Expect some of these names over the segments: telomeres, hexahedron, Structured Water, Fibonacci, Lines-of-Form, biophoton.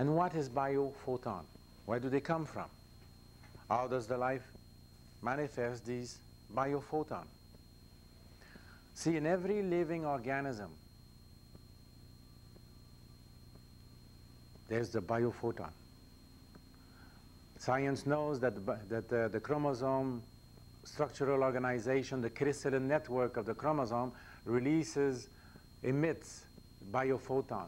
And what is biophoton? Where do they come from? How does the light manifest these biophoton? See, in every living organism, there's the biophoton. Science knows that the chromosome structural organization, the crystalline network of the chromosome, emits biophoton.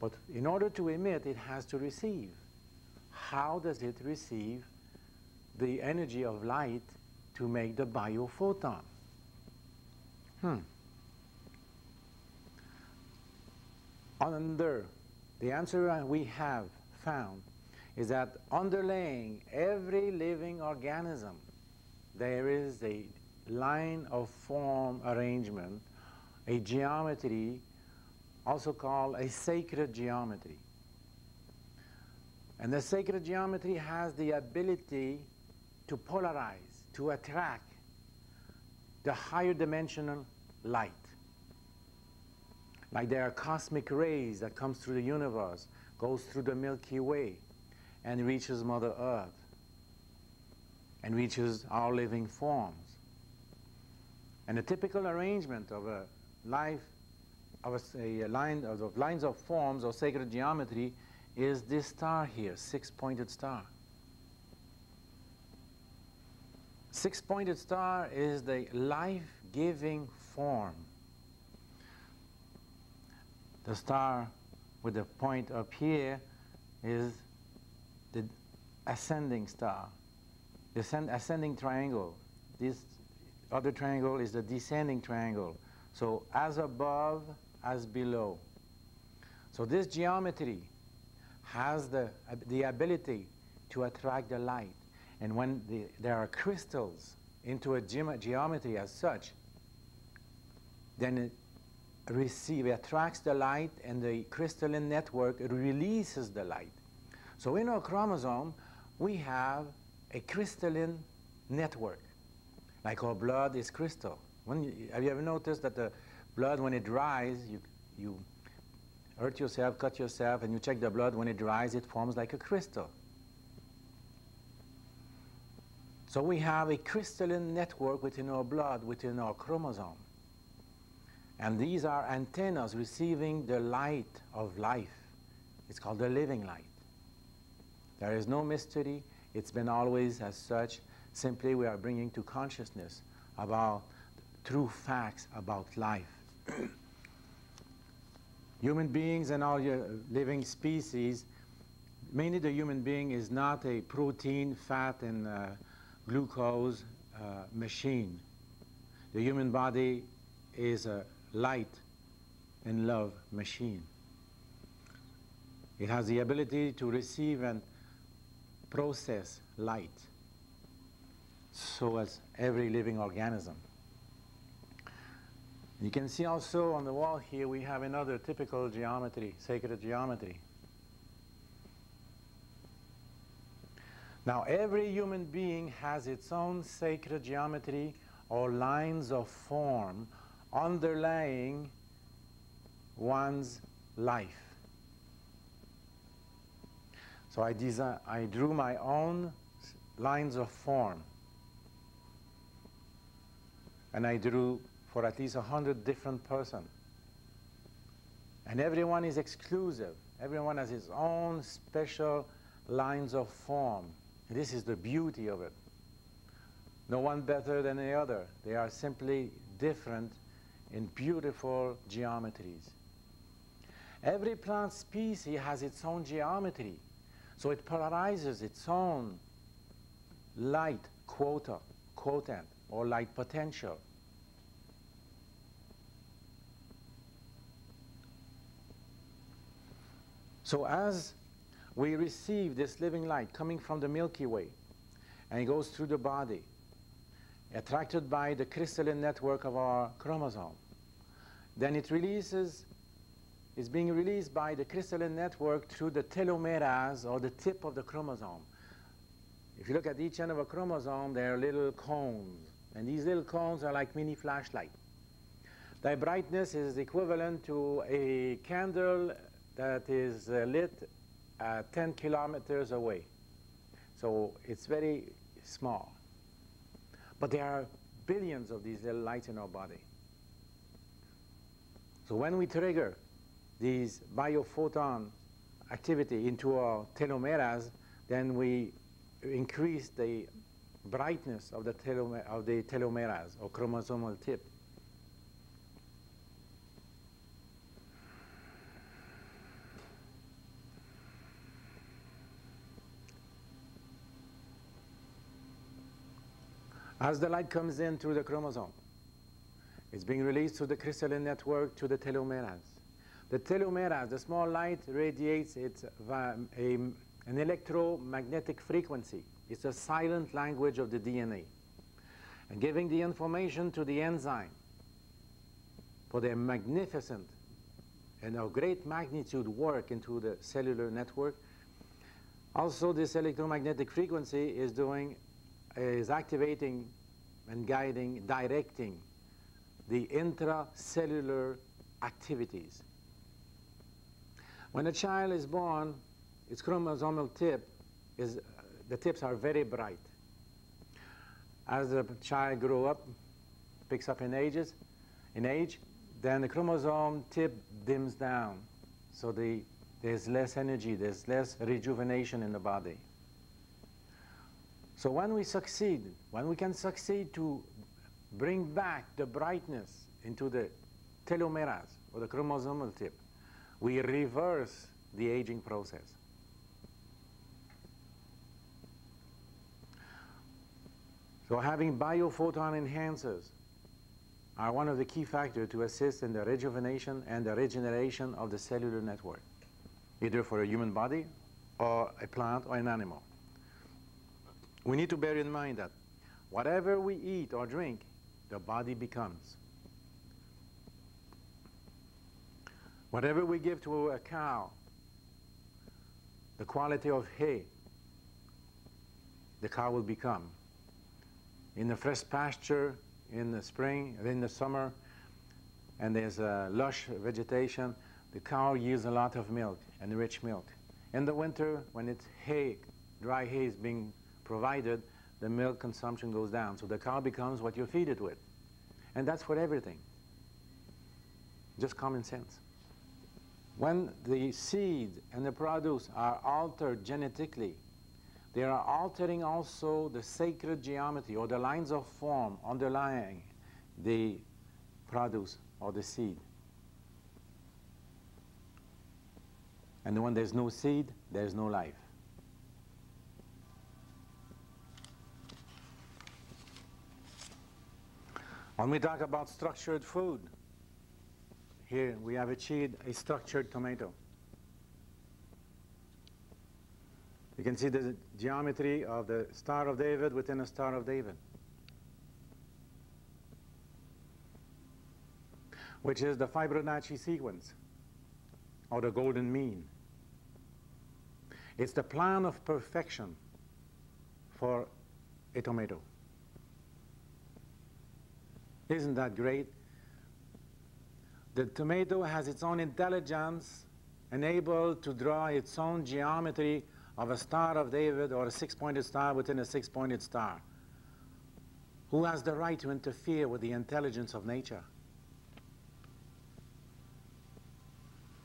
But in order to emit, it has to receive. How does it receive the energy of light to make the biophoton? The answer we have found is that underlying every living organism, there is a line-of-form arrangement, a geometry, also called a sacred geometry. And the sacred geometry has the ability to polarize, to attract the higher dimensional light. Like there are cosmic rays that comes through the universe, goes through the Milky Way, and reaches Mother Earth, and reaches our living forms. And the typical arrangement of a life, of a line of lines of forms or sacred geometry, is this star here, six-pointed star. Six-pointed star is the life-giving form. The star with the point up here is the ascending star, the ascending triangle. This other triangle is the descending triangle. So as above, as below. So this geometry has the ability to attract the light. And when there are crystals into a geometry as such, then it attracts the light, and the crystalline network releases the light. So in our chromosome, we have a crystalline network. Like our blood is crystal. Have you ever noticed that the blood, when it dries, you hurt yourself, cut yourself, and you check the blood, when it dries, it forms like a crystal. So we have a crystalline network within our blood, within our chromosome. And these are antennas receiving the light of life. It's called the living light. There is no mystery. It's been always as such. Simply, we are bringing to consciousness about true facts about life. Human beings and all your living species, mainly the human being is not a protein, fat, and glucose machine. The human body is a light and love machine. It has the ability to receive and process light, so as every living organism. You can see also on the wall here we have another typical geometry, sacred geometry. Now every human being has its own sacred geometry or lines of form underlying one's life. So I drew my own lines of form, and I drew for at least 100 different persons. And everyone is exclusive. Everyone has his own special lines of form. And this is the beauty of it. No one better than the other. They are simply different in beautiful geometries. Every plant species has its own geometry. So it polarizes its own light quotient, or light potential. So as we receive this living light coming from the Milky Way, and it goes through the body, attracted by the crystalline network of our chromosome, then it releases, is being released by the crystalline network through the telomeres, or the tip of the chromosome. If you look at each end of a chromosome, there are little cones. And these little cones are like mini flashlights. Their brightness is equivalent to a candle that is lit 10 kilometers away. So it's very small. But there are billions of these little lights in our body. So when we trigger these biophoton activity into our telomeres, then we increase the brightness of the telomeres or chromosomal tip. As the light comes in through the chromosome, it's being released through the crystalline network to the telomeres. The telomeres, the small light, radiates an electromagnetic frequency. It's a silent language of the DNA, and giving the information to the enzyme for their magnificent and of great magnitude work into the cellular network. Also, this electromagnetic frequency is activating and guiding, directing the intracellular activities. When a child is born, its chromosomal tip is, the tips are very bright. As the child grows up, picks up in age, then the chromosome tip dims down. So there's less energy, there's less rejuvenation in the body. So when we succeed, when we can succeed to bring back the brightness into the telomeres or the chromosomal tip, we reverse the aging process. So having biophoton enhancers are one of the key factors to assist in the rejuvenation and the regeneration of the cellular network, either for a human body or a plant or an animal. We need to bear in mind that whatever we eat or drink, the body becomes. Whatever we give to a cow, the quality of hay, the cow will become. In the fresh pasture, in the spring, in the summer, and there's a lush vegetation, the cow yields a lot of milk and rich milk. In the winter, when it's hay, dry hay is being provided, the milk consumption goes down. So the cow becomes what you feed it with. And that's for everything. Just common sense. When the seed and the produce are altered genetically, they are altering also the sacred geometry or the lines of form underlying the produce or the seed. And when there's no seed, there's no life. When we talk about structured food, here we have achieved a structured tomato. You can see the geometry of the Star of David within a Star of David, which is the Fibonacci sequence, or the golden mean. It's the plan of perfection for a tomato. Isn't that great? The tomato has its own intelligence and able to draw its own geometry of a Star of David or a six-pointed star within a six-pointed star. Who has the right to interfere with the intelligence of nature?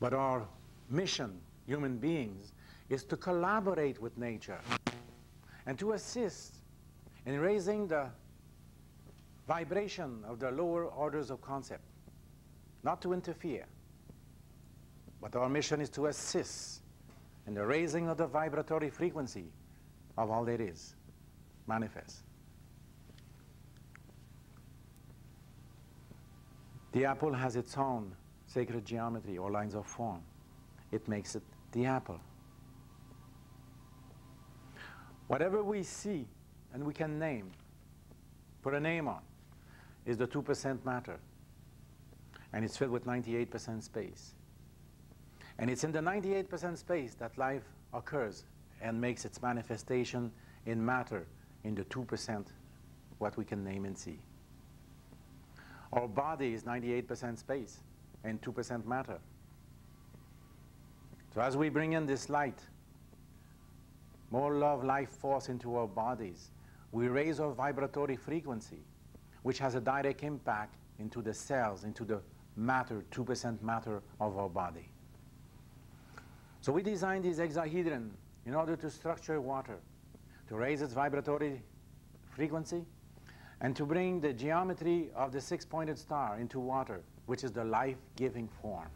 But our mission, human beings, is to collaborate with nature and to assist in raising the vibration of the lower orders of concept, not to interfere. But our mission is to assist in the raising of the vibratory frequency of all that is manifest. The apple has its own sacred geometry or lines of form. It makes it the apple. Whatever we see and we can name, put a name on, is the 2% matter, and it's filled with 98% space. And it's in the 98% space that life occurs and makes its manifestation in matter, in the 2%, what we can name and see. Our body is 98% space and 2% matter. So as we bring in this light more love, life force into our bodies. We raise our vibratory frequency, which has a direct impact into the cells, into the matter, 2% matter of our body. So we designed these hexahedron in order to structure water, to raise its vibratory frequency, and to bring the geometry of the six-pointed star into water, which is the life-giving form.